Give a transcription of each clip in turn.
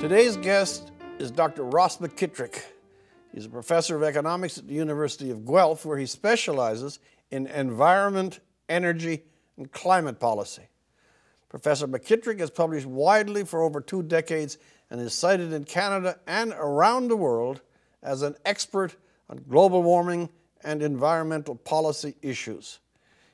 Today's guest is Dr. Ross McKitrick. He's a professor of economics at the University of Guelph, where he specializes in environment, energy, and climate policy. Professor McKitrick has published widely for over 2 decades and is cited in Canada and around the world as an expert on global warming and environmental policy issues.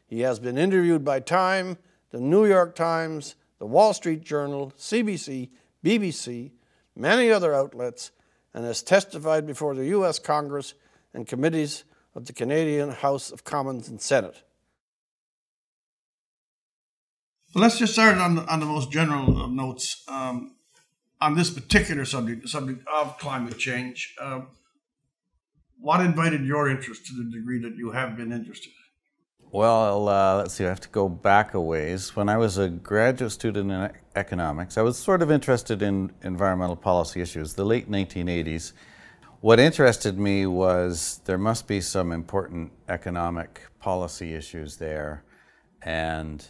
He has been interviewed by Time, the New York Times, the Wall Street Journal, CBC, BBC, many other outlets, and has testified before the U.S. Congress and committees of the Canadian House of Commons and Senate. Well, let's just start on the most general of notes on this particular subject, the subject of climate change. What invited your interest to the degree that you have been interested? Well, let's see, I have to go back a ways. When I was a graduate student in economics, I was sort of interested in environmental policy issues, the late 1980s. What interested me was there must be some important economic policy issues there, and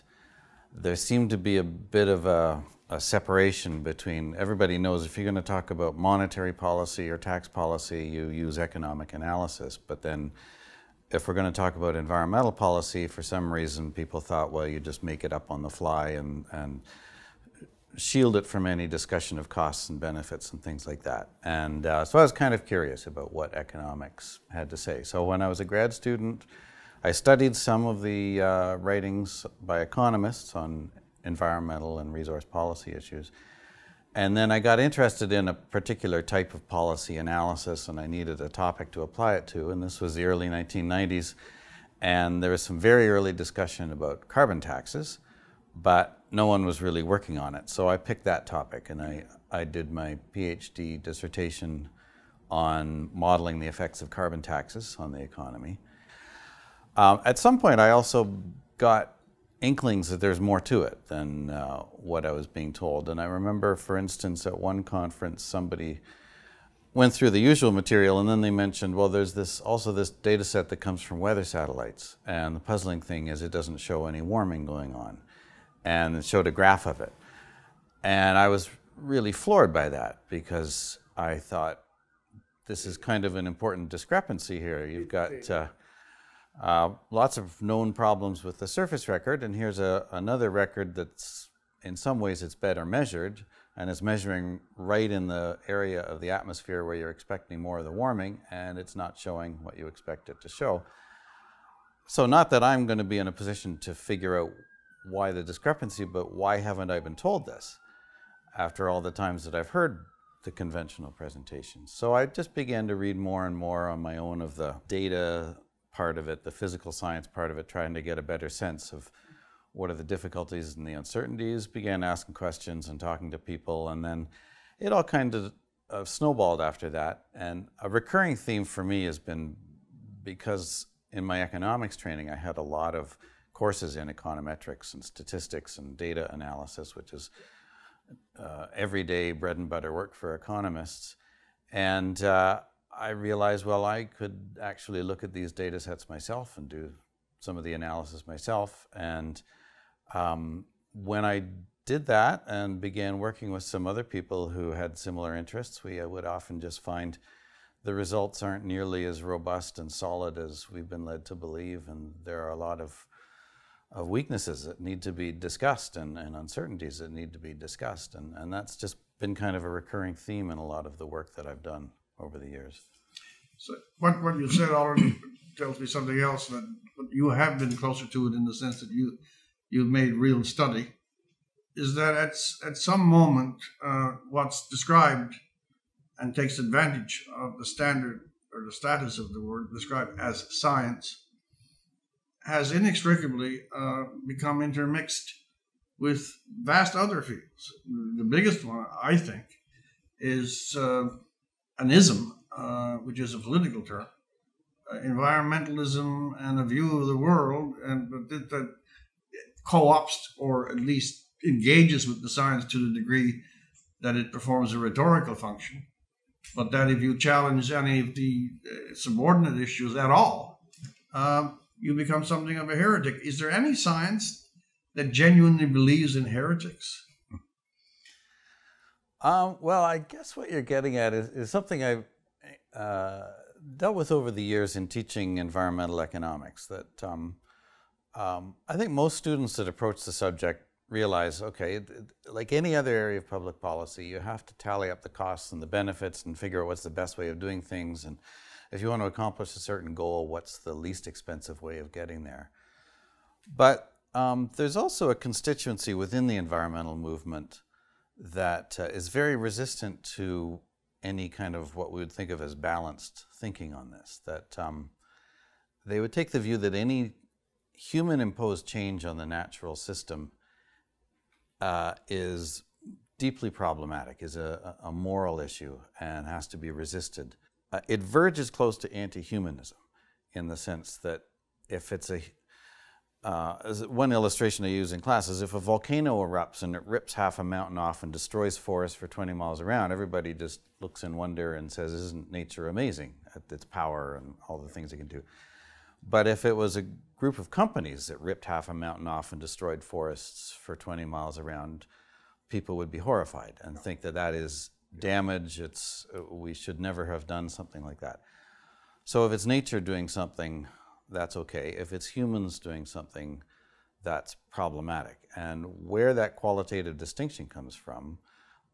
there seemed to be a bit of a separation between, everybody knows if you're going to talk about monetary policy or tax policy, you use economic analysis, but then if we're going to talk about environmental policy, for some reason people thought, well, you just make it up on the fly and shield it from any discussion of costs and benefits and things like that. And so I was kind of curious about what economics had to say. So when I was a grad student, I studied some of the writings by economists on environmental and resource policy issues. And then I got interested in a particular type of policy analysis, and I needed a topic to apply it to, and this was the early 1990s. And there was some very early discussion about carbon taxes, but no one was really working on it. So I picked that topic, and I did my PhD dissertation on modeling the effects of carbon taxes on the economy. At some point, I also got inklings that there's more to it than what I was being told. And I remember, for instance, at one conference, somebody went through the usual material and then they mentioned, well, there's this also this data set that comes from weather satellites. And the puzzling thing is it doesn't show any warming going on. And it showed a graph of it. And I was really floored by that because I thought, this is kind of an important discrepancy here. You've got lots of known problems with the surface record, and here's another record that's, in some ways, it's better measured, and it's measuring right in the area of the atmosphere where you're expecting more of the warming, and it's not showing what you expect it to show. So not that I'm going to be in a position to figure out why the discrepancy, but why haven't I been told this after all the times that I've heard the conventional presentations? So I just began to read more and more on my own of the data part of it, the physical science part of it, trying to get a better sense of what are the difficulties and the uncertainties, began asking questions and talking to people, and then it all kind of snowballed after that. And a recurring theme for me has been, because in my economics training I had a lot of courses in econometrics and statistics and data analysis, which is everyday bread and butter work for economists, and I realized, well, I could actually look at these data sets myself and do some of the analysis myself. And when I did that and began working with some other people who had similar interests, we would often just find the results aren't nearly as robust and solid as we've been led to believe. And there are a lot of weaknesses that need to be discussed and uncertainties that need to be discussed. And that's just been kind of a recurring theme in a lot of the work that I've done over the years. So what you said already tells me something else, that you have been closer to it in the sense that you've made real study, is that at some moment what's described and takes advantage of the standard or the status of the word described as science has inextricably become intermixed with vast other fields. The biggest one, I think, is an ism, which is a political term, environmentalism and a view of the world, and that co-opts or at least engages with the science to the degree that it performs a rhetorical function, but that if you challenge any of the subordinate issues at all, you become something of a heretic. Is there any science that genuinely believes in heretics? Well, I guess what you're getting at is something I've dealt with over the years in teaching environmental economics, that I think most students that approach the subject realize, okay, like any other area of public policy, you have to tally up the costs and the benefits and figure out what's the best way of doing things, and if you want to accomplish a certain goal, what's the least expensive way of getting there. But there's also a constituency within the environmental movement that is very resistant to any kind of what we would think of as balanced thinking on this, that they would take the view that any human-imposed change on the natural system is deeply problematic, is a moral issue, and has to be resisted. It verges close to anti-humanism in the sense that if it's a one illustration I use in class is if a volcano erupts and it rips half a mountain off and destroys forests for 20 miles around, everybody just looks in wonder and says, isn't nature amazing at its power and all the things it can do? But if it was a group of companies that ripped half a mountain off and destroyed forests for 20 miles around, people would be horrified and think that that is damage, we should never have done something like that. So if it's nature doing something, that's okay. If it's humans doing something, that's problematic. And where that qualitative distinction comes from,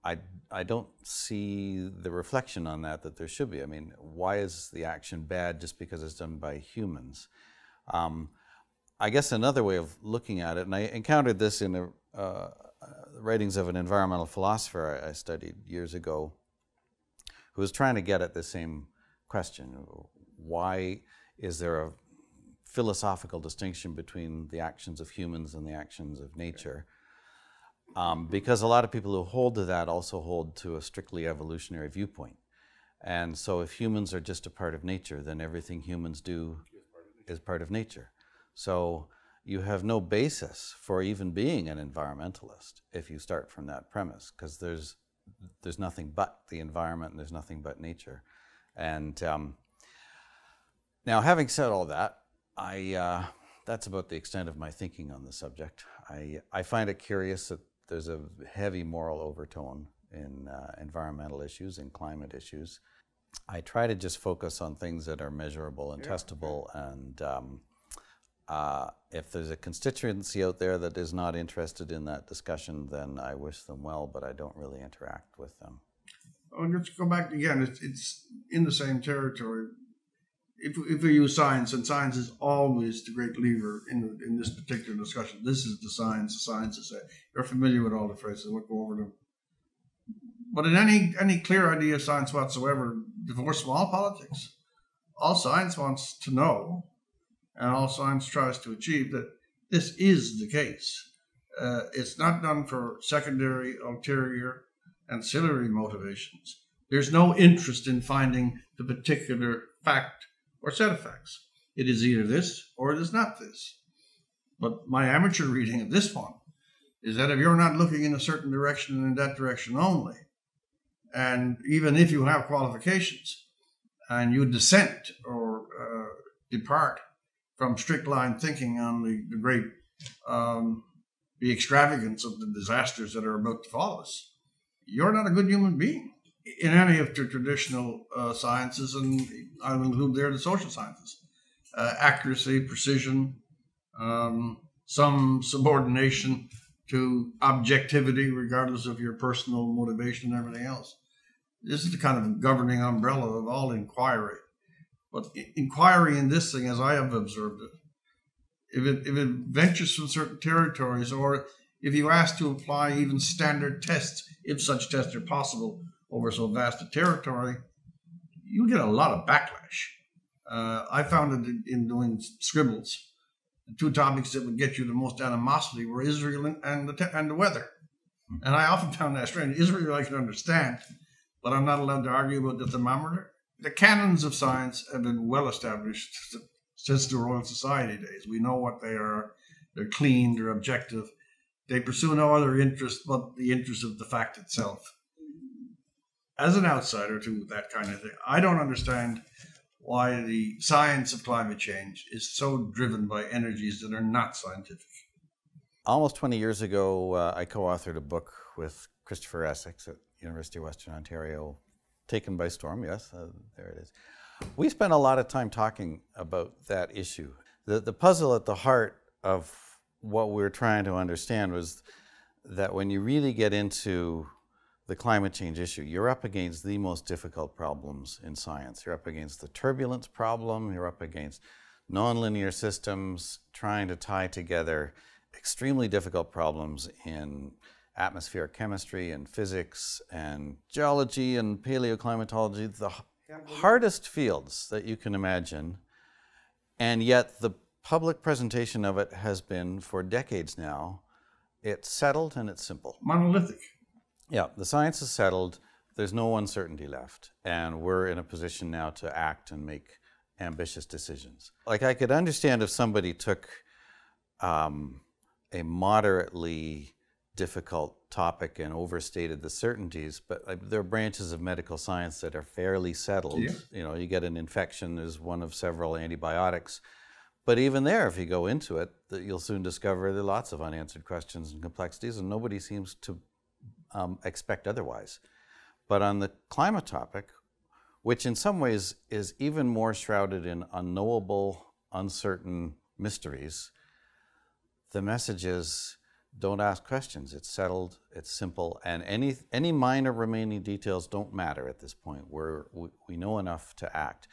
I don't see the reflection on that there should be. I mean, why is the action bad just because it's done by humans? I guess another way of looking at it, and I encountered this in the writings of an environmental philosopher I studied years ago, who was trying to get at the same question. Why is there a philosophical distinction between the actions of humans and the actions of nature? Because a lot of people who hold to that also hold to a strictly evolutionary viewpoint. And so if humans are just a part of nature, then everything humans do is part of nature. So you have no basis for even being an environmentalist if you start from that premise, because there's nothing but the environment and there's nothing but nature. And now, having said all that, that's about the extent of my thinking on the subject. I find it curious that there's a heavy moral overtone in environmental issues, in climate issues. I try to just focus on things that are measurable and testable, and if there's a constituency out there that is not interested in that discussion, then I wish them well, but I don't really interact with them. Oh, let's go back again. It's in the same territory. If we use science, and science is always the great lever in this particular discussion. This is the science is that. You're familiar with all the phrases, we'll go over them. But in any clear idea of science whatsoever, divorce from all politics. All science wants to know, and all science tries to achieve, that this is the case. It's not done for secondary, ulterior, ancillary motivations. There's no interest in finding the particular fact or set of facts. It is either this or it is not this. But my amateur reading of this one is that if you're not looking in a certain direction and in that direction only, and even if you have qualifications and you dissent or depart from strict line thinking on the great, the extravagance of the disasters that are about to follow us, you're not a good human being. In any of the traditional sciences, and I will include there the social sciences, accuracy, precision, some subordination to objectivity, regardless of your personal motivation and everything else. This is the kind of governing umbrella of all inquiry. But inquiry in this thing, as I have observed it, if it ventures from certain territories, or if you ask to apply even standard tests, if such tests are possible, over so vast a territory, you get a lot of backlash. I found it in doing scribbles. The two topics that would get you the most animosity were Israel and the weather. And I often found that strange. Israel I can understand, but I'm not allowed to argue about the thermometer. The canons of science have been well established since the Royal Society days. We know what they are. They're clean, they're objective. They pursue no other interest but the interest of the fact itself. As an outsider to that kind of thing, I don't understand why the science of climate change is so driven by energies that are not scientific. Almost 20 years ago, I co-authored a book with Christopher Essex at University of Western Ontario, taken by storm, yes, there it is. We spent a lot of time talking about that issue. The puzzle at the heart of what we were trying to understand was that when you really get into the climate change issue, you're up against the most difficult problems in science. You're up against the turbulence problem, you're up against nonlinear systems, trying to tie together extremely difficult problems in atmospheric chemistry and physics and geology and paleoclimatology, the hardest fields that you can imagine, and yet the public presentation of it has been, for decades now, it's settled and it's simple. Monolithic. Yeah, the science is settled, there's no uncertainty left, and we're in a position now to act and make ambitious decisions. Like, I could understand if somebody took a moderately difficult topic and overstated the certainties, but there are branches of medical science that are fairly settled. Yeah. You know, you get an infection as one of several antibiotics, but even there, if you go into it, you'll soon discover there are lots of unanswered questions and complexities, and nobody seems to expect otherwise. But on the climate topic, which in some ways is even more shrouded in unknowable, uncertain mysteries, the message is, don't ask questions. It's settled, it's simple, and any minor remaining details don't matter at this point. We know enough to act.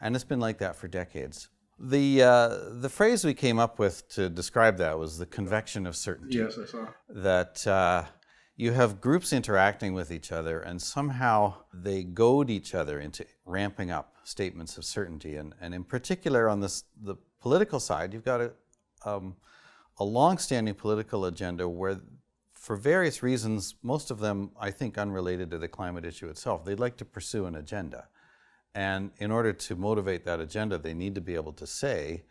And it's been like that for decades. The phrase we came up with to describe that was the convection of certainty. Yes, I saw. That you have groups interacting with each other, and somehow they goad each other into ramping up statements of certainty. And in particular, on the political side, you've got a long-standing political agenda where, for various reasons, most of them, I think, unrelated to the climate issue itself, they'd like to pursue an agenda. And in order to motivate that agenda, they need to be able to say,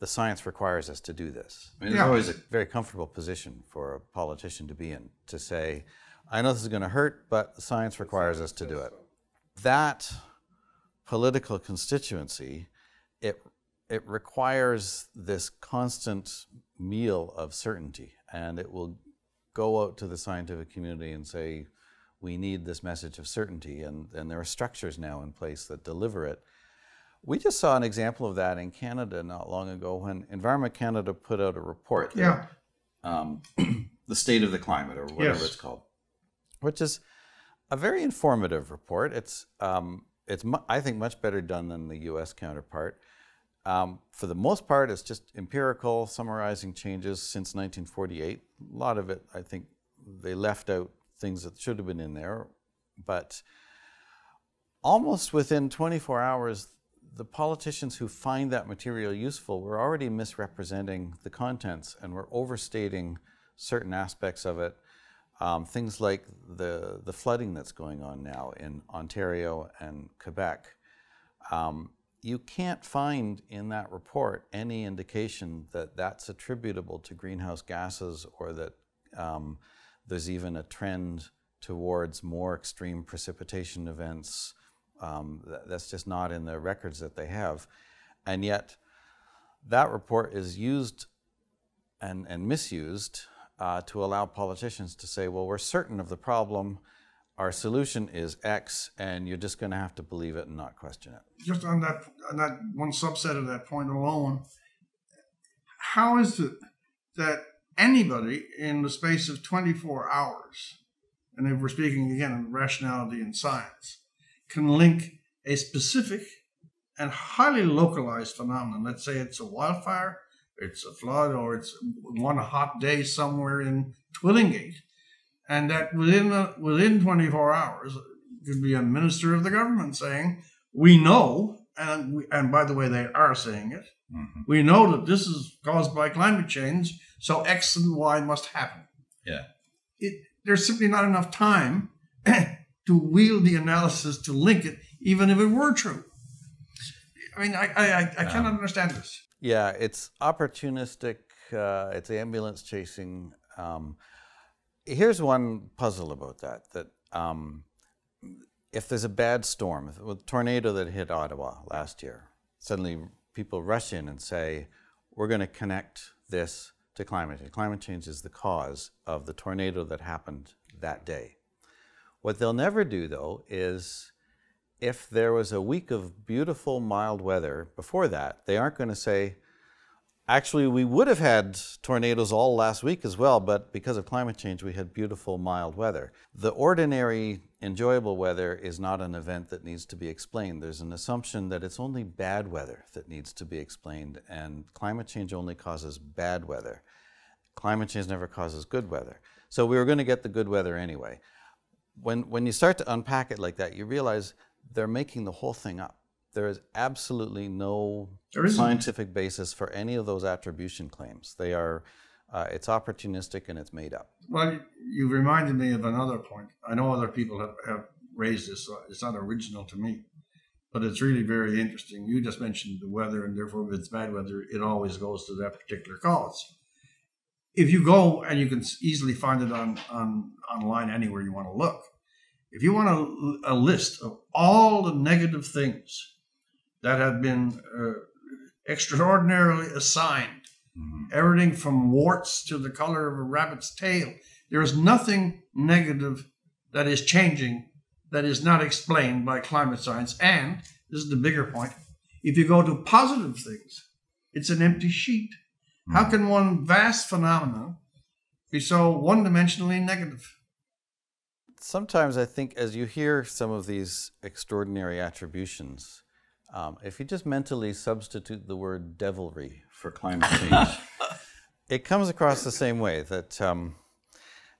the science requires us to do this. I mean, it's always a very comfortable position for a politician to be in, to say, I know this is going to hurt, but science requires us to do it. That political constituency, it requires this constant meal of certainty, and it will go out to the scientific community and say, we need this message of certainty, and there are structures now in place that deliver it. We just saw an example of that in Canada not long ago when Environment Canada put out a report, the state of the climate, or whatever it's called, which is a very informative report. It's I think much better done than the U.S. counterpart. For the most part, it's just empirical, summarizing changes since 1948. A lot of it, I think, they left out things that should have been in there. But almost within 24 hours, the politicians who find that material useful were already misrepresenting the contents and were overstating certain aspects of it. Things like the flooding that's going on now in Ontario and Quebec. You can't find in that report any indication that that's attributable to greenhouse gases, or that there's even a trend towards more extreme precipitation events. That's just not in the records that they have. And yet that report is used and misused to allow politicians to say, well, we're certain of the problem. Our solution is X, and you're just going to have to believe it and not question it. Just on that one subset of that point alone, how is it that anybody in the space of 24 hours, and if we're speaking again of rationality and science, can link a specific and highly localized phenomenon? Let's say it's a wildfire, it's a flood, or it's one hot day somewhere in Twillingate. And that within 24 hours, could be a minister of the government saying, we know, and by the way, they are saying it, we know that this is caused by climate change, so X and Y must happen. Yeah, there's simply not enough time to wield the analysis to link it, even if it were true. I mean, I cannot understand this. Yeah, it's opportunistic, it's ambulance chasing. Here's one puzzle about that if there's a bad storm, a tornado that hit Ottawa last year, suddenly people rush in and say, we're going to connect this to climate change. Climate change is the cause of the tornado that happened that day. What they'll never do, though, is if there was a week of beautiful, mild weather before that, they aren't going to say, actually, we would have had tornadoes all last week as well, but because of climate change, we had beautiful, mild weather. The ordinary, enjoyable weather is not an event that needs to be explained. There's an assumption that it's only bad weather that needs to be explained, and climate change only causes bad weather. Climate change never causes good weather. So we were going to get the good weather anyway. When you start to unpack it like that, you realize they're making the whole thing up. There is absolutely no scientific basis for any of those attribution claims. They are, it's opportunistic and it's made up. Well, you reminded me of another point. I know other people have raised this, so it's not original to me, but it's really very interesting. You just mentioned the weather, and therefore if it's bad weather, it always goes to that particular cause. If you go, and you can easily find it online anywhere you want to look, if you want a list of all the negative things that have been extraordinarily assigned, everything from warts to the color of a rabbit's tail, there is nothing negative that is changing that is not explained by climate science. And, this is the bigger point, if you go to positive things, it's an empty sheet. How can one vast phenomenon be so one-dimensionally negative? Sometimes I think as you hear some of these extraordinary attributions, if you just mentally substitute the word devilry for climate change, it comes across the same way, that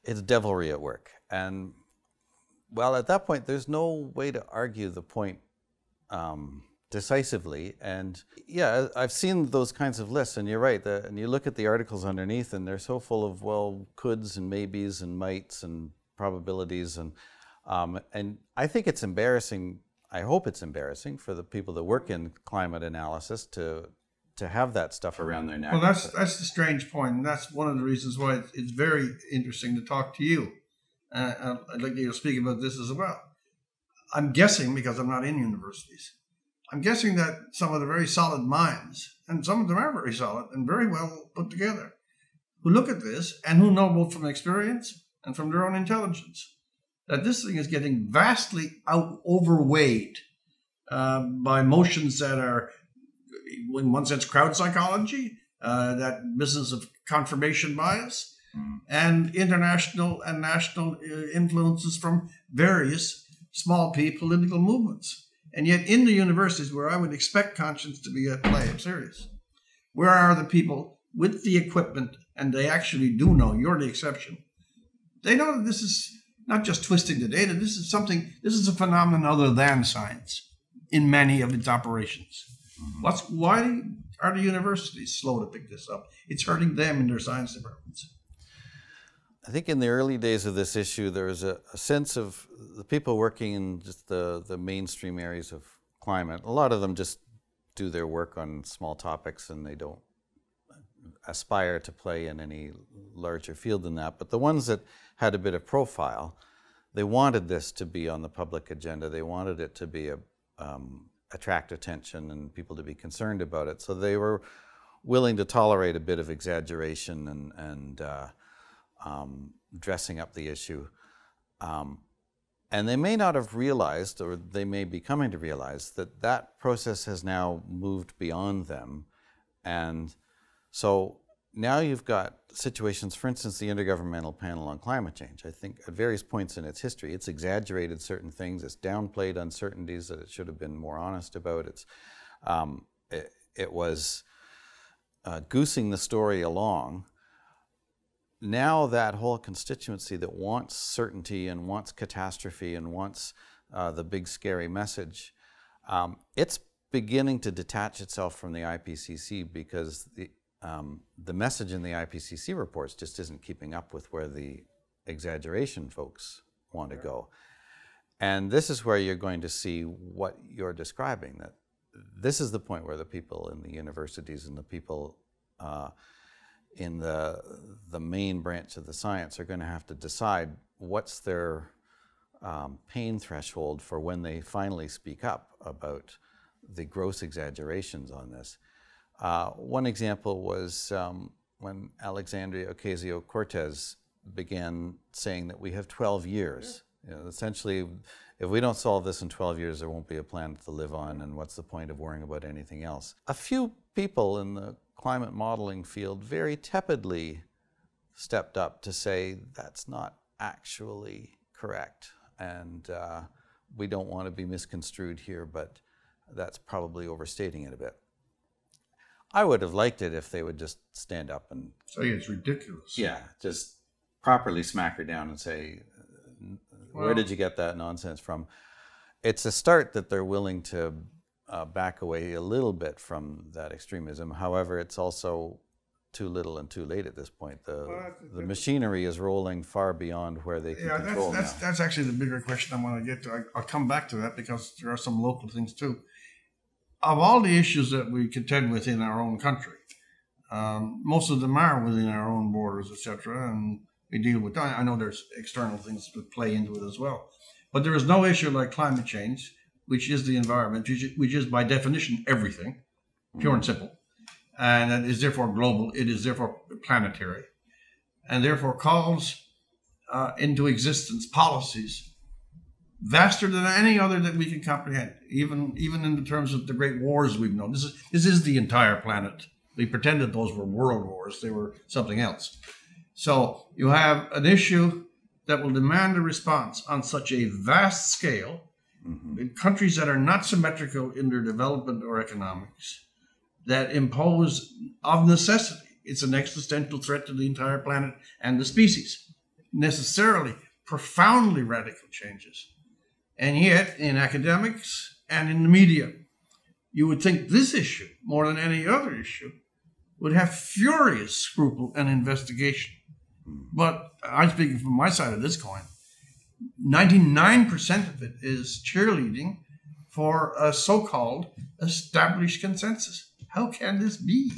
it's devilry at work. And well, at that point, there's no way to argue the point decisively. And yeah, I've seen those kinds of lists, and you're right. And you look at the articles underneath, and they're so full of, well, coulds and maybes and mights and probabilities, and I think it's embarrassing. I hope it's embarrassing for the people that work in climate analysis to have that stuff around their neck. Well, that's the strange point, and that's one of the reasons why it's very interesting to talk to you. I'd like you to speak about this as well. I'm guessing, because I'm not in universities, I'm guessing that some of the very solid minds, and some of them are very solid and very well put together, who look at this and who know both from experience and from their own intelligence, that this thing is getting vastly overweighed by motions that are, in one sense, crowd psychology, that business of confirmation bias, and international and national influences from various small p political movements. And yet in the universities where I would expect conscience to be at play, I'm serious, where are the people with the equipment, and they actually do know, you're the exception, they know that this is not just twisting the data, this is something, this is a phenomenon other than science in many of its operations. Why are the universities slow to pick this up? It's hurting them in their science departments. I think in the early days of this issue, there was a sense of the people working in just the mainstream areas of climate. A lot of them just do their work on small topics, and they don't aspire to play in any larger field than that. But the ones that had a bit of profile, they wanted this to be on the public agenda. They wanted it to be attract attention and people to be concerned about it. So they were willing to tolerate a bit of exaggeration and dressing up the issue. And they may not have realized, or they may be coming to realize, that that process has now moved beyond them. And so now you've got situations, for instance, the Intergovernmental Panel on Climate Change. I think at various points in its history, it's exaggerated certain things, it's downplayed uncertainties that it should have been more honest about. It was goosing the story along. Now that whole constituency that wants certainty and wants catastrophe and wants the big scary message, it's beginning to detach itself from the IPCC, because the message in the IPCC reports just isn't keeping up with where the exaggeration folks want to go. And this is where you're going to see what you're describing, that this is the point where the people in the universities and the people in the main branch of the science are going to have to decide what's their pain threshold for when they finally speak up about the gross exaggerations on this. One example was when Alexandria Ocasio-Cortez began saying that we have 12 years You know, essentially, if we don't solve this in 12 years, there won't be a planet to live on, and what's the point of worrying about anything else? A few people in the climate modeling field very tepidly stepped up to say, that's not actually correct, and we don't want to be misconstrued here, but that's probably overstating it a bit. I would have liked it if they would just stand up and say it's ridiculous. Yeah, just properly smack her down and say, where did you get that nonsense from? It's a start that they're willing to back away a little bit from that extremism. However, it's also too little and too late at this point. The machinery is rolling far beyond where they can control now. That's actually the bigger question I want to get to. I'll come back to that because there are some local things too. Of all the issues that we contend with in our own country, most of them are within our own borders, etc., and we deal with that. I know there's external things that play into it as well. But there is no issue like climate change, which is the environment, which is by definition everything, pure and simple. And it is therefore global, it is therefore planetary, and therefore calls into existence policies vaster than any other that we can comprehend, even in the terms of the great wars we've known. This is the entire planet. We pretended those were world wars, they were something else. So you have an issue that will demand a response on such a vast scale in countries that are not symmetrical in their development or economics, that impose, of necessity, it's an existential threat to the entire planet and the species. Necessarily, profoundly radical changes. And yet, in academics and in the media, you would think this issue, more than any other issue, would have furious scruple and investigation. But I'm speaking from my side of this coin. 99% of it is cheerleading for a so-called established consensus. How can this be?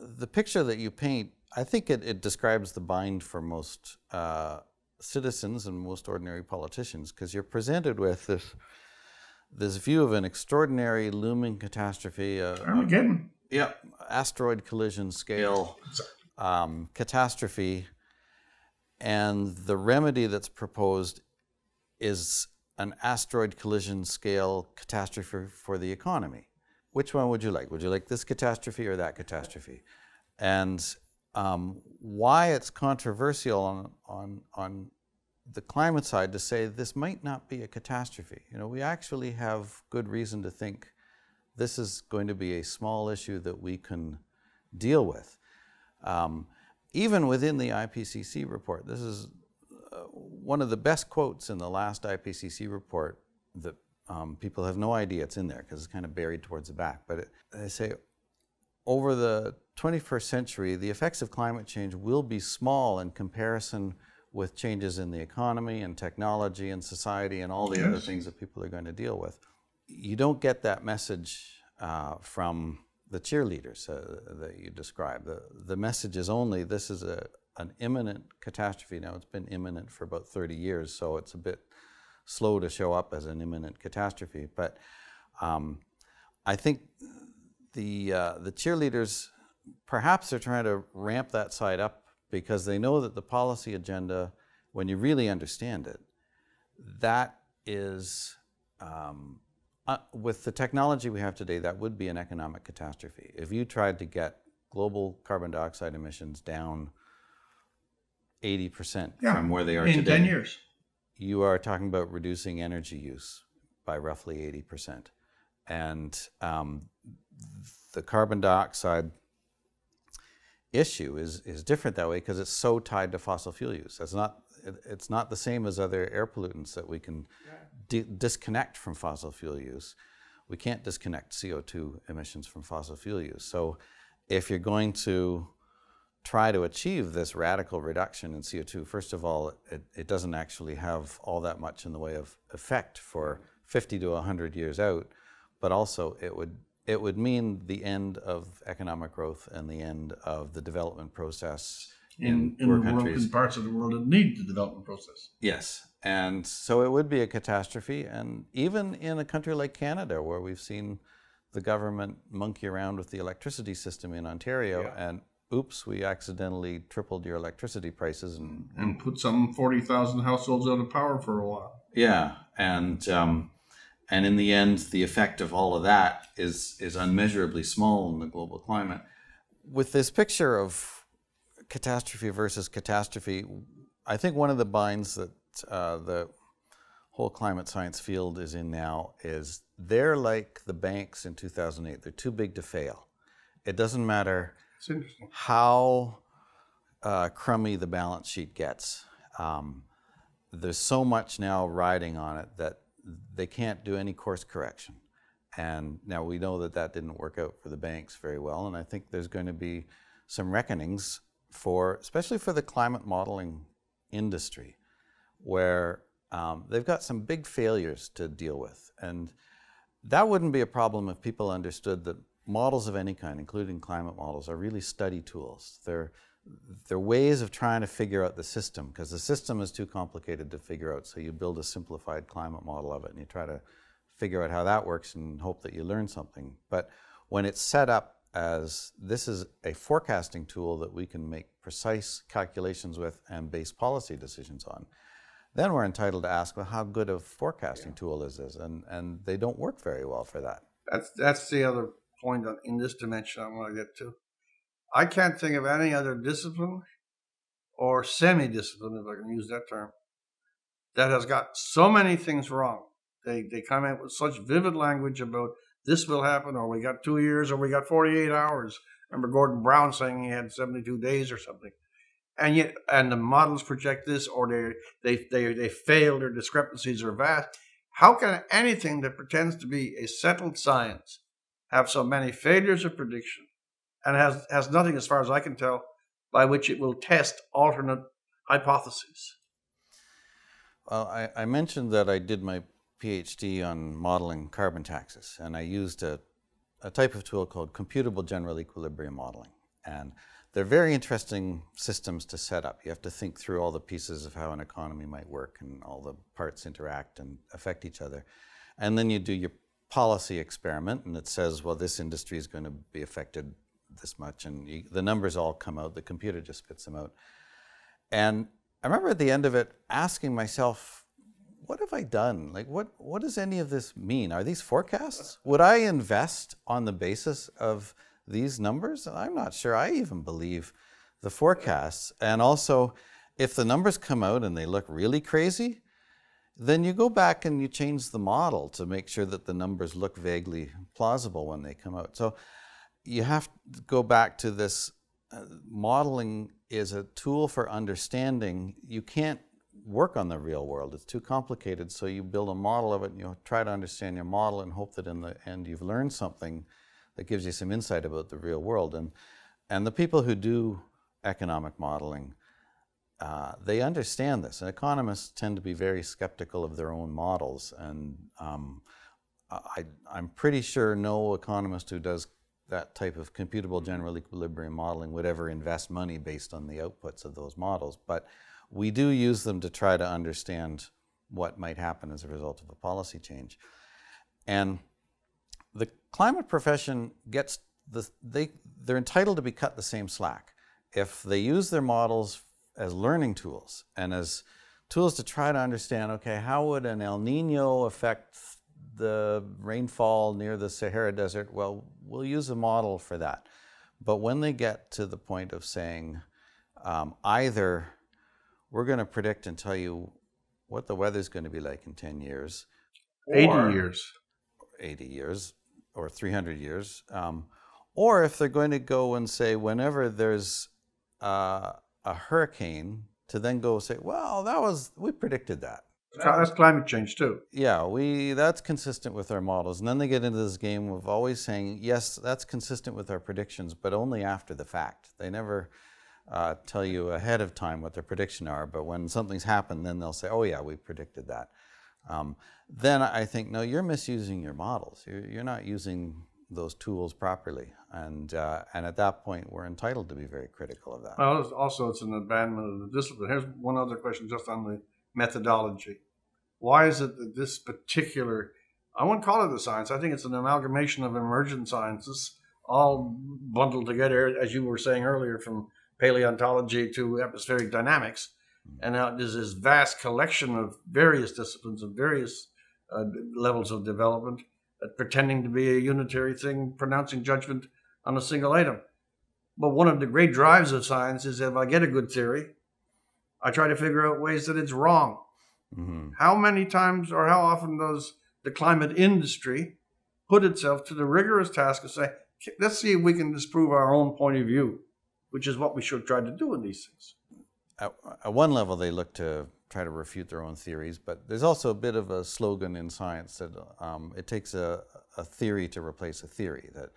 The picture that you paint, I think it describes the bind for most citizens and most ordinary politicians, because you're presented with this view of an extraordinary looming catastrophe. Armageddon. Yeah, asteroid collision scale catastrophe. And the remedy that's proposed is an asteroid collision scale catastrophe for the economy. Which one would you like? Would you like this catastrophe or that catastrophe? And why it's controversial on the climate side to say this might not be a catastrophe. You know, we actually have good reason to think this is going to be a small issue that we can deal with. Even within the IPCC report, this is one of the best quotes in the last IPCC report that people have no idea it's in there because it's kind of buried towards the back. But they say, over the 21st century, the effects of climate change will be small in comparison with changes in the economy and technology and society and all the other things that people are going to deal with. You don't get that message from the cheerleaders that you describe. The message is only this is an imminent catastrophe. Now, it's been imminent for about 30 years, so it's a bit slow to show up as an imminent catastrophe, but I think the cheerleaders perhaps are trying to ramp that side up because they know that the policy agenda, when you really understand it, that is, with the technology we have today, that would be an economic catastrophe. If you tried to get global carbon dioxide emissions down 80% from where they are today. In 10 years. You are talking about reducing energy use by roughly 80%. And the carbon dioxide issue is different that way because it's so tied to fossil fuel use. It's not the same as other air pollutants that we can disconnect from fossil fuel use. We can't disconnect CO2 emissions from fossil fuel use. So if you're going to try to achieve this radical reduction in CO2, first of all, it doesn't actually have all that much in the way of effect for 50 to 100 years out, but also it would mean the end of economic growth and the end of the development process in parts of the world that need the development process. Yes, and so it would be a catastrophe, and even in a country like Canada, where we've seen the government monkey around with the electricity system in Ontario, and oops, we accidentally tripled your electricity prices and put some 40,000 households out of power for a while. Yeah, and in the end, the effect of all of that is unmeasurably small in the global climate. With this picture of catastrophe versus catastrophe, I think one of the binds that the whole climate science field is in now is they're like the banks in 2008. They're too big to fail. It doesn't matter how crummy the balance sheet gets. There's so much now riding on it that they can't do any course correction. And now we know that that didn't work out for the banks very well. And I think there's going to be some reckonings for, especially for the climate modeling industry, where they've got some big failures to deal with. And that wouldn't be a problem if people understood that models of any kind, including climate models, are really study tools. They're ways of trying to figure out the system, because the system is too complicated to figure out, so you build a simplified climate model of it and you try to figure out how that works and hope that you learn something. But when it's set up as this is a forecasting tool that we can make precise calculations with and base policy decisions on, then we're entitled to ask, well, how good a forecasting tool is this? And they don't work very well for that. That's the other point in this dimension I want to get to. I can't think of any other discipline or semi-discipline, if I can use that term, that has got so many things wrong. They come out with such vivid language about this will happen, or we got 2 years, or we got 48 hours. Remember Gordon Brown saying he had 72 days or something. And yet, and the models project this, or they fail, their discrepancies are vast. How can anything that pretends to be a settled science have so many failures of prediction, and has nothing, as far as I can tell, by which it will test alternate hypotheses? Well, I mentioned that I did my PhD on modeling carbon taxes, and I used a type of tool called computable general equilibrium modeling. And they're very interesting systems to set up. You have to think through all the pieces of how an economy might work and all the parts interact and affect each other. And then you do your policy experiment, and it says, well, this industry is going to be affected this much, and the numbers all come out, the computer just spits them out. And I remember at the end of it asking myself, what have I done? Like, what does any of this mean? Are these forecasts? Would I invest on the basis of these numbers? I'm not sure I even believe the forecasts. And also, if the numbers come out and they look really crazy, then you go back and you change the model to make sure that the numbers look vaguely plausible when they come out. So you have to go back to this. Modeling is a tool for understanding. You can't work on the real world. It's too complicated. So you build a model of it and you try to understand your model and hope that in the end you've learned something that gives you some insight about the real world. And the people who do economic modeling, they understand this. And economists tend to be very skeptical of their own models. And I'm pretty sure no economist who does that type of computable general equilibrium modeling would ever invest money based on the outputs of those models. But we do use them to try to understand what might happen as a result of a policy change. And the climate profession gets they're entitled to be cut the same slack if they use their models as learning tools and as tools to try to understand, okay, how would an El Nino affect the rainfall near the Sahara Desert? Well, we'll use a model for that. But when they get to the point of saying either we're going to predict and tell you what the weather's going to be like in 10 years, 80 years, or 300 years, or if they're going to go and say whenever there's a hurricane, to then go say, well, we predicted that. That's climate change too. Yeah, that's consistent with our models. And then they get into this game of always saying, yes, that's consistent with our predictions, but only after the fact. They never tell you ahead of time what their predictions are, but when something's happened, then they'll say, oh yeah, we predicted that. Then I think, no, you're misusing your models. You're not using those tools properly. And at that point, we're entitled to be very critical of that. Well, also, it's an abandonment of the discipline. Here's one other question just on the methodology. Why is it that this particular, I won't call it a science, I think it's an amalgamation of emergent sciences all bundled together, as you were saying earlier, from paleontology to atmospheric dynamics. And now there's this vast collection of various disciplines of various levels of development pretending to be a unitary thing, pronouncing judgment on a single item. But one of the great drives of science is if I get a good theory, I try to figure out ways that it's wrong. Mm-hmm. How many times or how often does the climate industry put itself to the rigorous task of saying, let's see if we can disprove our own point of view, which is what we should try to do in these things. At one level, they look to try to refute their own theories, but there's also a bit of a slogan in science that it takes a theory to replace a theory, that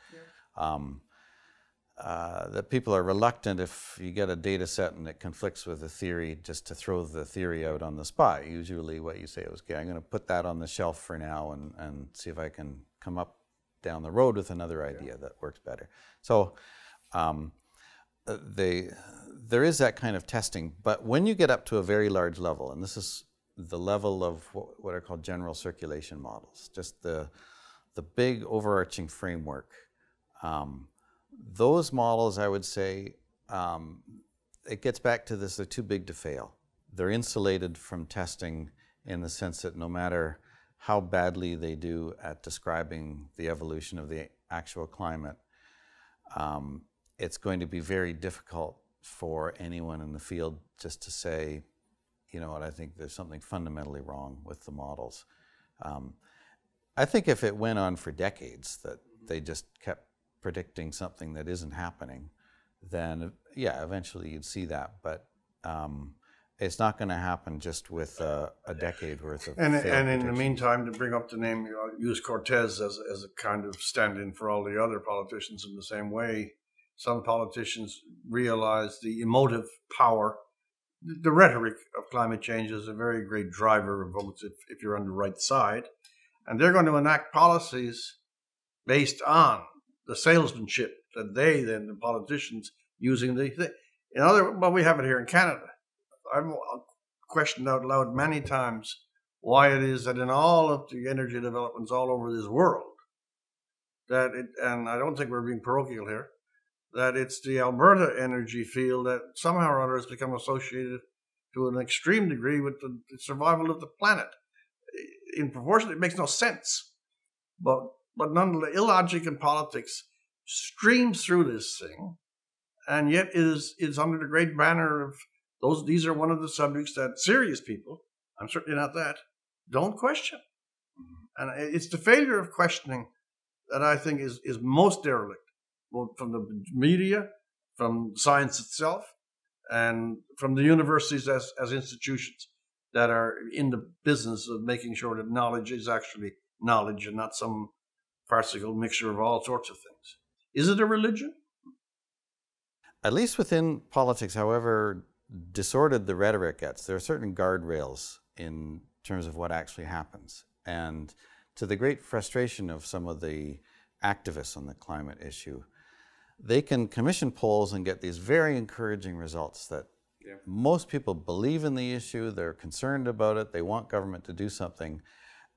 that people are reluctant, if you get a data set and it conflicts with a theory, just to throw the theory out on the spot. Usually what you say is, okay, I'm going to put that on the shelf for now and see if I can come up down the road with another idea that works better. So there is that kind of testing, but when you get up to a very large level, and this is the level of what are called general circulation models, just the big overarching framework, those models, I would say, it gets back to this, they're too big to fail. They're insulated from testing in the sense that no matter how badly they do at describing the evolution of the actual climate, it's going to be very difficult for anyone in the field just to say, you know what, I think there's something fundamentally wrong with the models. I think if it went on for decades that they just kept predicting something that isn't happening, then yeah, eventually you'd see that, but it's not going to happen just with a decade worth of and in the meantime, to bring up the name, use Cortez as a kind of stand-in for all the other politicians in the same way. Some politicians realize the emotive power. The rhetoric of climate change is a very great driver of votes if you're on the right side. And they're going to enact policies based on the salesmanship that they, then the politicians, using the thing. In other, well, we have it here in Canada. I've questioned out loud many times why it is that in all of the energy developments all over this world, that it, and I don't think we're being parochial here, that it's the Alberta energy field that somehow or other has become associated to an extreme degree with the survival of the planet. In proportion, it makes no sense. But nonetheless, illogic in politics streams through this thing, and yet is under the great banner of those. These are one of the subjects that serious people, I'm certainly not that, don't question. And it's the failure of questioning that I think is most derelict. Both from the media, from science itself, and from the universities as institutions that are in the business of making sure that knowledge is actually knowledge and not some farcical mixture of all sorts of things. Is it a religion? At least within politics, however disordered the rhetoric gets, there are certain guardrails in terms of what actually happens. And to the great frustration of some of the activists on the climate issue, they can commission polls and get these very encouraging results that most people believe in the issue, they're concerned about it, they want government to do something.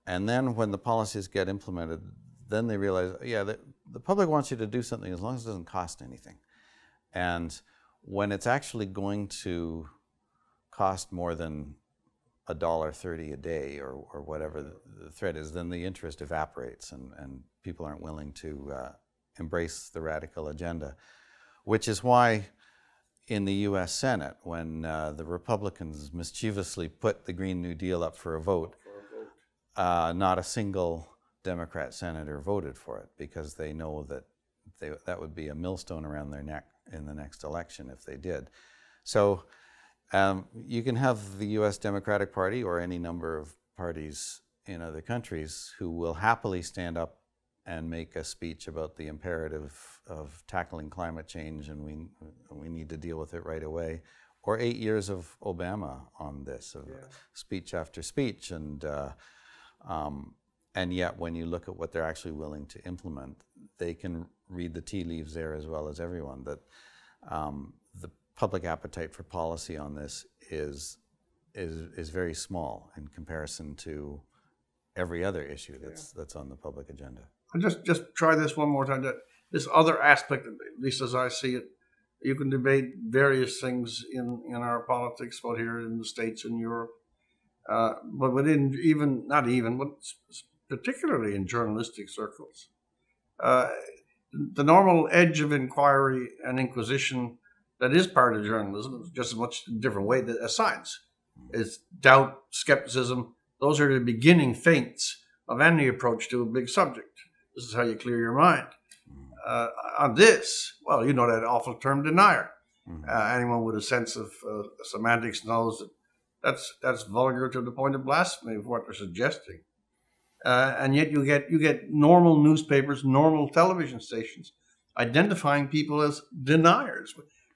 And then when the policies get implemented, then they realize, yeah, the public wants you to do something as long as it doesn't cost anything. And when it's actually going to cost more than $1.30 a day or whatever the threat is, then the interest evaporates and people aren't willing to embrace the radical agenda, which is why in the US Senate, when the Republicans mischievously put the Green New Deal up for a vote, not a single Democrat senator voted for it, because they know that that would be a millstone around their neck in the next election if they did. So you can have the US Democratic Party or any number of parties in other countries who will happily stand up and make a speech about the imperative of tackling climate change and we need to deal with it right away. Or 8 years of Obama on this, of speech after speech. And yet when you look at what they're actually willing to implement, they can read the tea leaves there as well as everyone, that the public appetite for policy on this is very small in comparison to every other issue that's on the public agenda. Just try this one more time. this other aspect, at least as I see it. You can debate various things in our politics, but here in the States and Europe, but within even, not even, but particularly in journalistic circles. The normal edge of inquiry and inquisition that is part of journalism, just as much in a different way as science. It's doubt, skepticism. Those are the beginning feints of any approach to a big subject. This is how you clear your mind. On this, well, you know that awful term, denier. Anyone with a sense of semantics knows that that's vulgar to the point of blasphemy of what they're suggesting. And yet you get normal newspapers, normal television stations identifying people as deniers,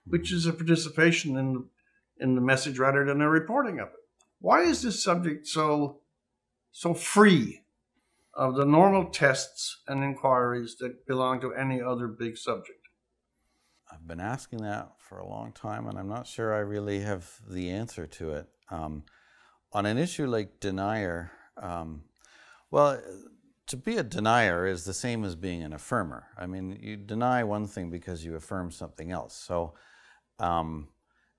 which is a participation in the message rather than a reporting of it. Why is this subject so free of the normal tests and inquiries that belong to any other big subject? I've been asking that for a long time, and I'm not sure I really have the answer to it. On an issue like denier, well, to be a denier is the same as being an affirmer. I mean, you deny one thing because you affirm something else. So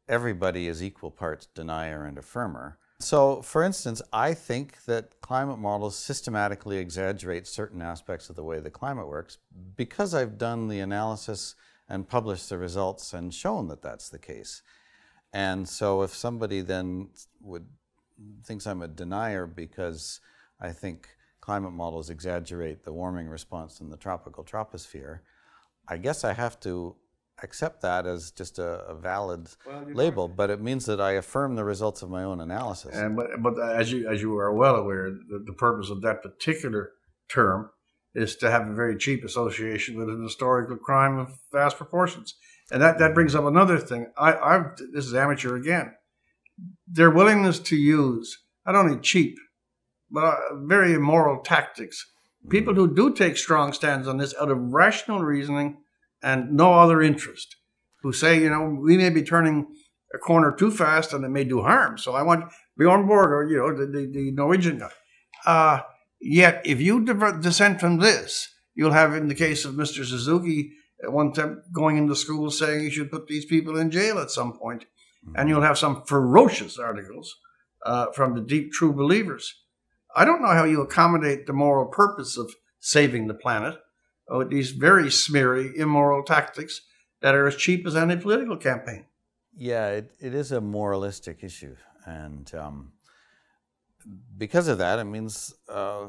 everybody is equal parts denier and affirmer. So, for instance, I think that climate models systematically exaggerate certain aspects of the way the climate works because I've done the analysis and published the results and shown that that's the case. And so if somebody then thinks I'm a denier because I think climate models exaggerate the warming response in the tropical troposphere, I guess I have to accept that as just a valid label, but it means that I affirm the results of my own analysis. And but as you are well aware, the purpose of that particular term is to have a very cheap association with an historical crime of vast proportions. And that brings up another thing. This is amateur again. Their willingness to use not only cheap, but very immoral tactics. People who do take strong stands on this out of rational reasoning and no other interest, who say, you know, we may be turning a corner too fast and it may do harm, so I want to be on board, or, you know, the Norwegian guy. Yet, if you dissent from this, you'll have, in the case of Mr. Suzuki, at one time going into school saying you should put these people in jail at some point, and you'll have some ferocious articles from the deep true believers. I don't know how you accommodate the moral purpose of saving the planet with these very smeary, immoral tactics that are as cheap as any political campaign. Yeah, it is a moralistic issue. And because of that, it means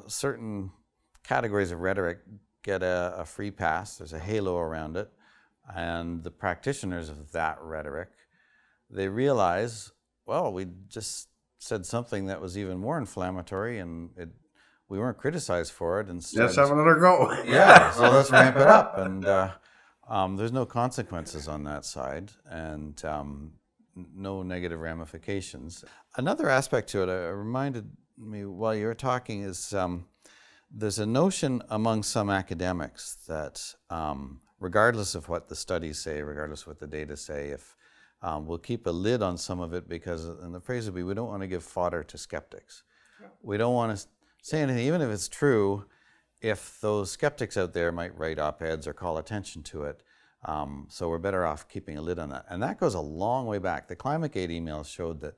certain categories of rhetoric get a free pass. There's a halo around it. And the practitioners of that rhetoric, they realize, well, we just said something that was even more inflammatory, and we weren't criticized for it. Instead, let's have another go. Yeah, so let's ramp it up. And there's no consequences on that side, and no negative ramifications. Another aspect to it, reminded me while you were talking, is there's a notion among some academics that regardless of what the studies say, regardless of what the data say, if we'll keep a lid on some of it because, and the phrase would be, we don't want to give fodder to skeptics. We don't want to say anything, even if it's true, if those skeptics out there might write op-eds or call attention to it. So we're better off keeping a lid on that. And that goes a long way back. The ClimateGate emails showed that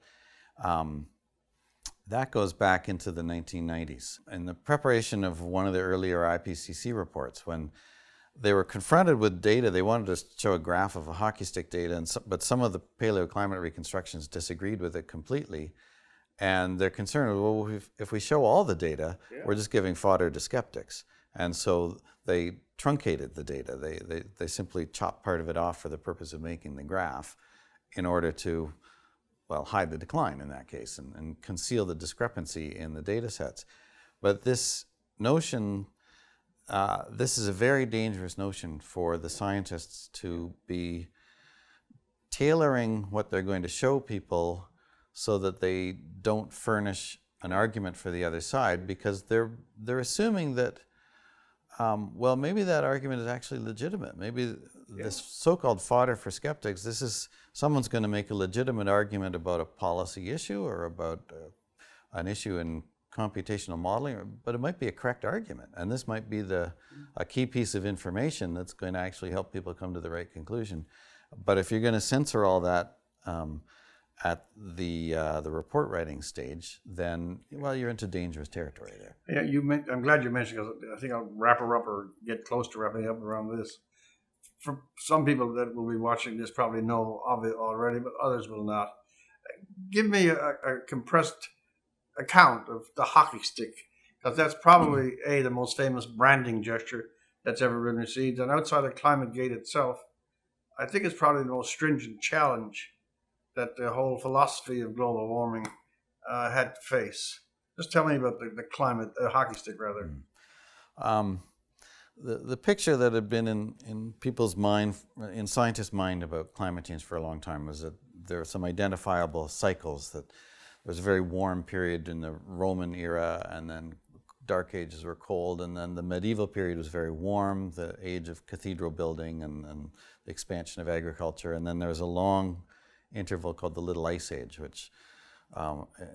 that goes back into the 1990s. In the preparation of one of the earlier IPCC reports, when they were confronted with data, they wanted to show a graph of a hockey stick data, and but some of the paleoclimate reconstructions disagreed with it completely. And they're concerned, well, if we show all the data, we're just giving fodder to skeptics. And so they truncated the data. They simply chopped part of it off for the purpose of making the graph in order to, well, hide the decline in that case and conceal the discrepancy in the data sets. But this notion, this is a very dangerous notion for the scientists to be tailoring what they're going to show people so that they don't furnish an argument for the other side, because they're assuming that, well, maybe that argument is actually legitimate. Maybe this so-called fodder for skeptics, this is, someone's going to make a legitimate argument about a policy issue or about an issue in computational modeling, but it might be a correct argument, and this might be a key piece of information that's going to actually help people come to the right conclusion. But if you're going to censor all that at the report writing stage, then, well, you're into dangerous territory there. Yeah, I'm glad you mentioned, because I think I'll wrap her up or get close to wrapping up around this. For some people that will be watching this probably know of it already, but others will not. Give me a compressed account of the hockey stick, because that's probably the most famous branding gesture that's ever been received. And outside of ClimateGate itself, I think it's probably the most stringent challenge that the whole philosophy of global warming had to face. Just tell me about the hockey stick, rather. The picture that had been in people's mind, in scientists' mind, about climate change for a long time was that there are some identifiable cycles. That there was a very warm period in the Roman era, and then Dark Ages were cold, and then the medieval period was very warm, the age of cathedral building and the expansion of agriculture, and then there was a long interval called the Little Ice Age, which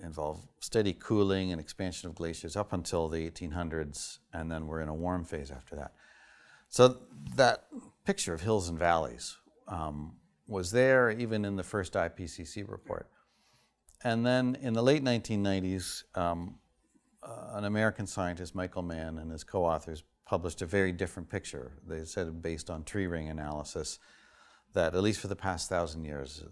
involved steady cooling and expansion of glaciers up until the 1800s, and then we're in a warm phase after that. So that picture of hills and valleys was there even in the first IPCC report. And then in the late 1990s, an American scientist, Michael Mann, and his co-authors published a very different picture. They said, based on tree ring analysis, that at least for the past 1,000 years,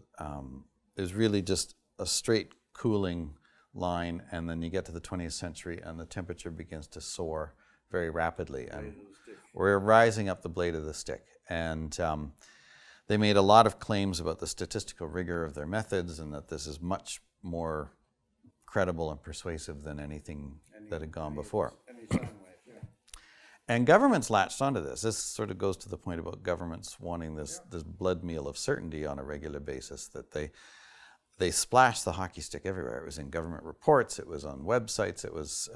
there's really just a straight cooling line, and then you get to the 20th century and the temperature begins to soar very rapidly. And we're rising up the blade of the stick. And they made a lot of claims about the statistical rigor of their methods, and that this is much more credible and persuasive than anything that had gone before. And governments latched onto this. This sort of goes to the point about governments wanting this blood meal of certainty on a regular basis, that they splashed the hockey stick everywhere. It was in government reports, it was on websites, it was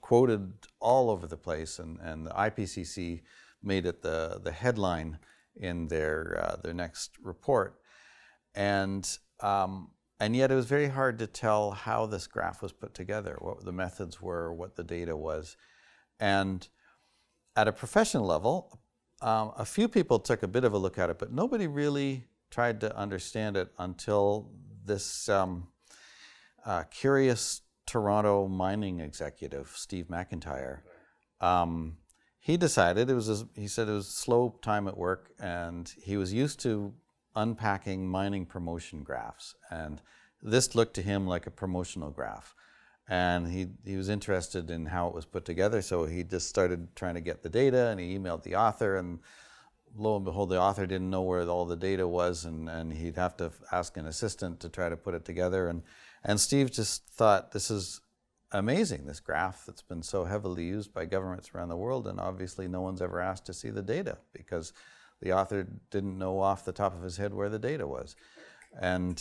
quoted all over the place, and the IPCC made it the headline in their next report. And yet it was very hard to tell how this graph was put together, what the methods were, what the data was. And at a professional level, a few people took a bit of a look at it, but nobody really tried to understand it until this curious Toronto mining executive, Steve McIntyre. He decided, he said it was slow time at work, and he was used to unpacking mining promotion graphs, and this looked to him like a promotional graph, and he was interested in how it was put together, so he just started trying to get the data, and he emailed the author, and lo and behold, the author didn't know where all the data was, and he'd have to ask an assistant to try to put it together, and Steve just thought, this is amazing, this graph that's been so heavily used by governments around the world, and obviously no one's ever asked to see the data, because the author didn't know off the top of his head where the data was. And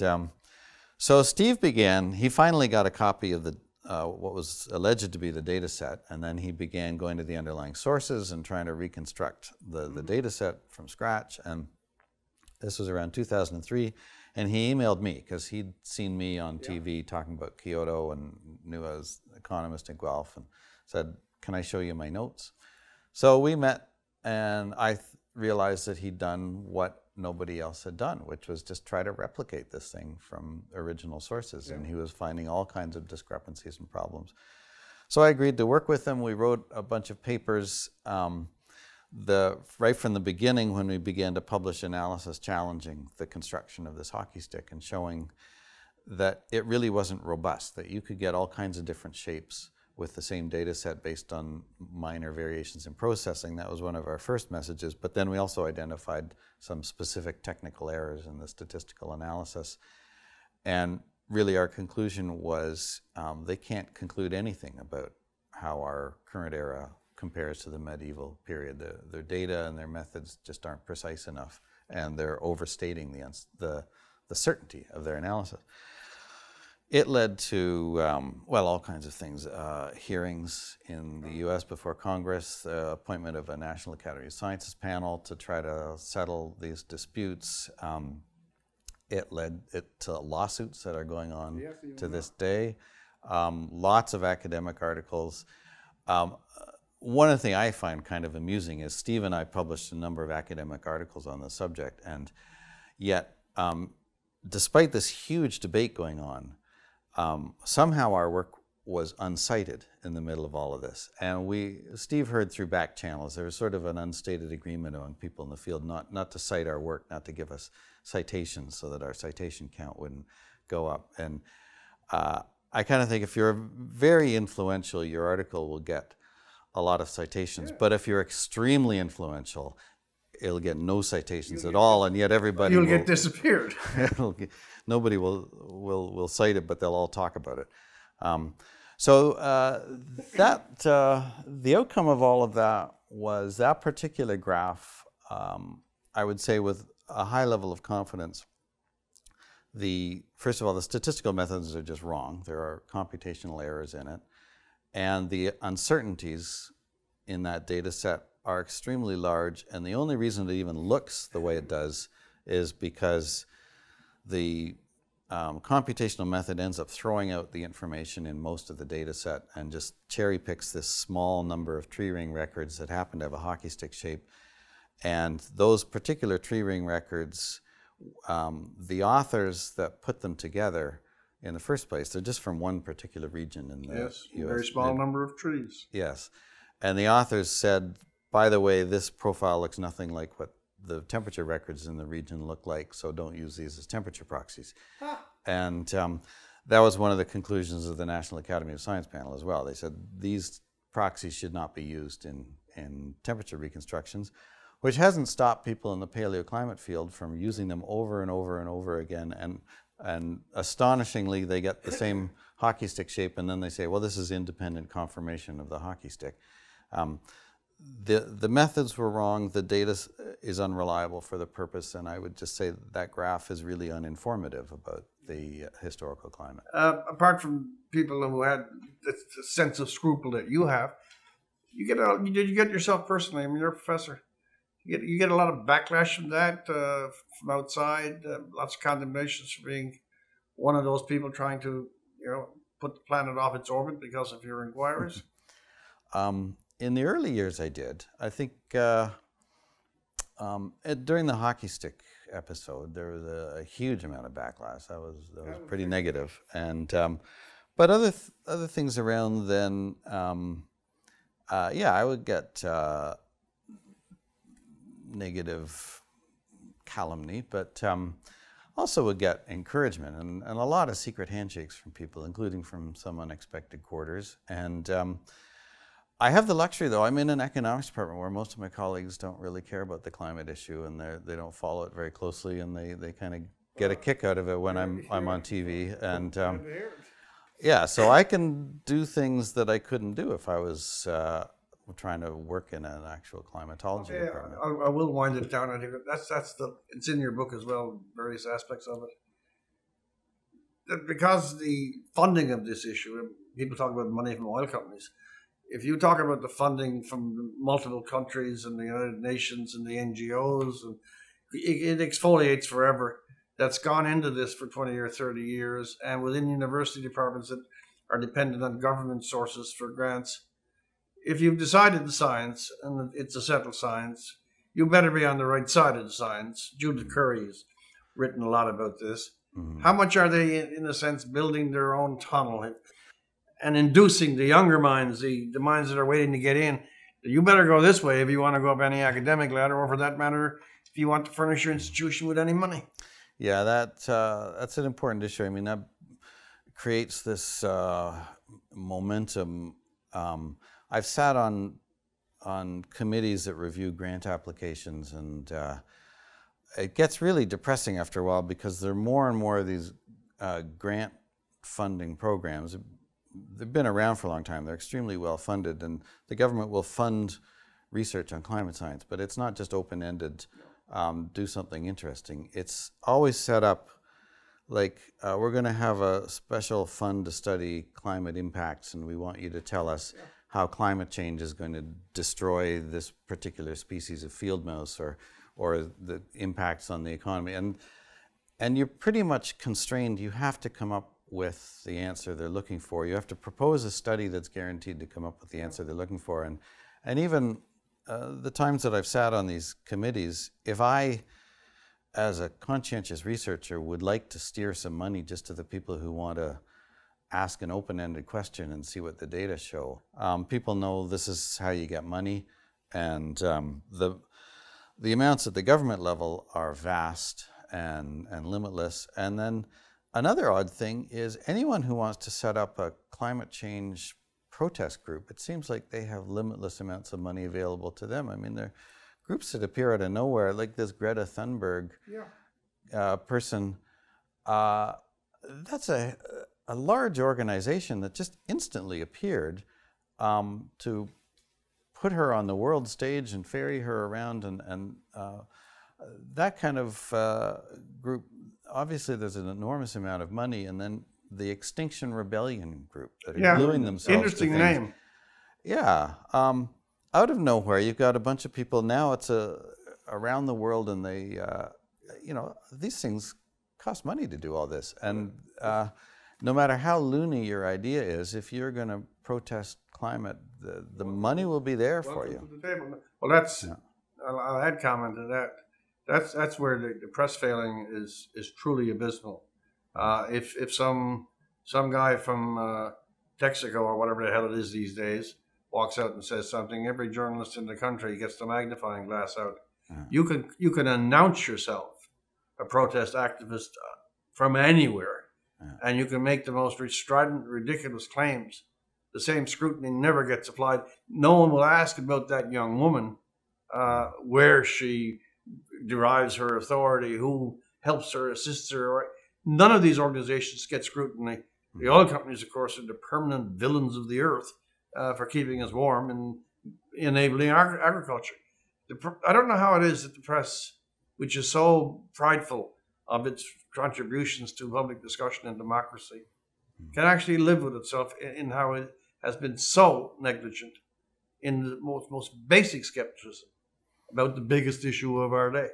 so Steve he finally got a copy of what was alleged to be the data set, and then he began going to the underlying sources and trying to reconstruct the data set from scratch. And this was around 2003, and he emailed me, because he'd seen me on TV talking about Kyoto and knew I was an economist in Guelph, and said, can I show you my notes? So we met, and I realized that he'd done what nobody else had done, which was just try to replicate this thing from original sources. Yeah. And he was finding all kinds of discrepancies and problems. So I agreed to work with him. We wrote a bunch of papers. Right from the beginning, when we began to publish analysis challenging the construction of this hockey stick and showing that it really wasn't robust, that you could get all kinds of different shapes with the same data set based on minor variations in processing. That was one of our first messages, but then we also identified some specific technical errors in the statistical analysis. And really our conclusion was they can't conclude anything about how our current era compares to the medieval period. Their data and their methods just aren't precise enough, and they're overstating the certainty of their analysis. It led to, well, all kinds of things, hearings in the U.S. before Congress, the appointment of a National Academy of Sciences panel to try to settle these disputes. It led to lawsuits that are going on to this day. lots of academic articles. One of the things I find kind of amusing is Steve and I published a number of academic articles on the subject, and yet despite this huge debate going on, somehow our work was unsighted in the middle of all of this. And Steve heard through back channels, there was sort of an unstated agreement among people in the field not to cite our work, not to give us citations so that our citation count wouldn't go up. And I kind of think if you're very influential, your article will get a lot of citations. Yeah. But if you're extremely influential, it'll get no citations at all, and yet everybody will get disappeared. Nobody will cite it, but they'll all talk about it. The outcome of all of that was that particular graph. I would say with a high level of confidence, first of all, the statistical methods are just wrong. There are computational errors in it, and the uncertainties in that data set are extremely large, and the only reason it even looks the way it does is because the computational method ends up throwing out the information in most of the data set and just cherry picks this small number of tree ring records that happen to have a hockey stick shape. And those particular tree ring records, the authors that put them together in the first place, they're just from one particular region in the US. Yes, a very small number of trees. Yes, and the authors said, by the way, this profile looks nothing like what the temperature records in the region look like, so don't use these as temperature proxies. Ah. And that was one of the conclusions of the National Academy of Science panel as well. They said these proxies should not be used in temperature reconstructions, which hasn't stopped people in the paleoclimate field from using them over and over and over again. And astonishingly, they get the same hockey stick shape, and then they say, well, this is independent confirmation of the hockey stick. The methods were wrong, the data is unreliable for the purpose, and I would just say that graph is really uninformative about the historical climate. Apart from people who had the sense of scruple that you have, you get yourself personally, I mean, you're a professor, you get a lot of backlash from that, from outside, lots of condemnations for being one of those people trying to, you know, put the planet off its orbit because of your inquiries. In the early years I did. I think during the hockey stick episode, there was a huge amount of backlash. That was pretty negative. And, but other things around then, yeah, I would get negative calumny, but also would get encouragement and a lot of secret handshakes from people, including from some unexpected quarters. And I have the luxury, though, I'm in an economics department where most of my colleagues don't really care about the climate issue, and they don't follow it very closely, and they kind of get a kick out of it when I'm on TV. And yeah, so I can do things that I couldn't do if I was trying to work in an actual climatology department. I will wind it down on here. It's in your book as well, various aspects of it. Because the funding of this issue, people talk about money from oil companies. If you talk about the funding from multiple countries and the United Nations and the NGOs, and it exfoliates forever. That's gone into this for 20 or 30 years, and within university departments that are dependent on government sources for grants. If you've decided the science, and it's a settled science, you better be on the right side of the science. Judith Curry has written a lot about this. Mm-hmm. How much are they, in a sense, building their own tunnel and inducing the younger minds, the minds that are waiting to get in, you better go this way if you want to go up any academic ladder, or for that matter, if you want to furnish your institution with any money. Yeah, that's an important issue. I mean, that creates this momentum. I've sat on committees that review grant applications, and it gets really depressing after a while because there are more and more of these grant funding programs. They've been around for a long time. They're extremely well funded, and the government will fund research on climate science, but it's not just open-ended, do something interesting. It's always set up like, we're going to have a special fund to study climate impacts, and we want you to tell us how climate change is going to destroy this particular species of field mouse, or the impacts on the economy. And you're pretty much constrained. You have to come up with the answer they're looking for. You have to propose a study that's guaranteed to come up with the answer they're looking for. And even the times that I've sat on these committees, if I, as a conscientious researcher, would like to steer some money just to the people who want to ask an open-ended question and see what the data show, people know this is how you get money, and the amounts at the government level are vast and limitless. And then another odd thing is anyone who wants to set up a climate change protest group, it seems like they have limitless amounts of money available to them. I mean, they're groups that appear out of nowhere, like this Greta Thunberg person. That's a large organization that just instantly appeared to put her on the world stage and ferry her around, and that kind of group. Obviously, there's an enormous amount of money, and then the Extinction Rebellion group that are gluing themselves. Interesting name. Yeah, out of nowhere, you've got a bunch of people now. It's around the world, and they, you know, these things cost money to do all this. And no matter how loony your idea is, if you're going to protest climate, the money will be there for you. To the table. Well, that's. Yeah. I'll add comment to that. That's where the press failing is truly abysmal. If some guy from Texaco or whatever the hell it is these days walks out and says something, every journalist in the country gets the magnifying glass out. Yeah. You can announce yourself a protest activist from anywhere, and you can make the most strident, ridiculous claims. The same scrutiny never gets applied. No one will ask about that young woman, where she derives her authority, who helps her, assists her. None of these organizations get scrutiny. The oil companies, of course, are the permanent villains of the earth for keeping us warm and enabling agriculture. I don't know how it is that the press, which is so prideful of its contributions to public discussion and democracy, can actually live with itself in how it has been so negligent in the most basic skepticism about the biggest issue of our day.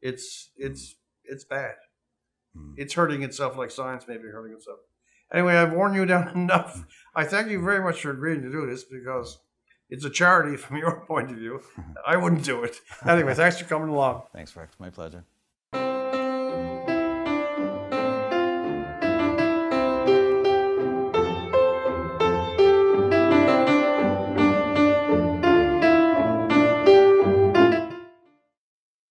It's bad. It's hurting itself like science may be hurting itself. Anyway, I've worn you down enough. I thank you very much for agreeing to do this, because it's a charity from your point of view. I wouldn't do it. Anyway, thanks for coming along. Thanks, Rex. My pleasure.